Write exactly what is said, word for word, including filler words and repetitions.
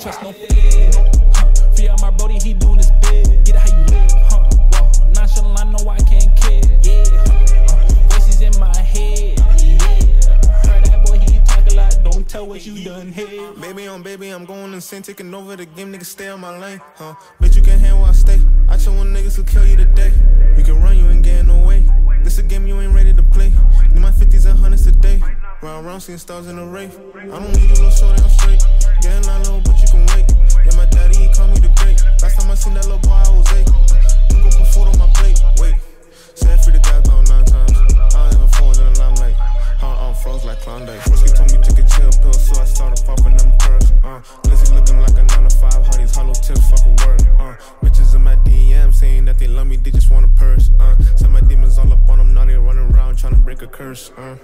don't trust no fed. Huh. Fear my brody, he doing his bid. Get it how you live, huh? Whoa, nonchalant, I know I can't care. Yeah, huh. uh, voices in my head. Yeah, heard that boy, he talk a lot. Don't tell what you done here. Baby on baby, I'm going insane, taking over the game. Niggas stay on my lane, huh? Bitch, you can't handle where I stay. I show one niggas who kill you today. You can run, you ain't getting away. This a game you ain't ready to play. Need my fifties and hundreds today. Round round, seeing stars in the rave. I don't need a little shorty, I'm straight. Yeah, not low, but you can wait. Yeah, my daddy, he called me the great. Last time I seen that little boy, I was eight. I'm gon' put food on my plate. Wait, said free the guy about nine times. I don't even fall in the limelight. How I'm froze like Klondike. Frisky told me to get chill pills, so I started popping them curves. Uh, Lizzie looking like a nine to five. How these hollow tips fuck a word. Uh, bitches in my D M saying that they love me, they just want a purse. Uh, send my demons all up on them, now they running around trying to break a curse. Uh.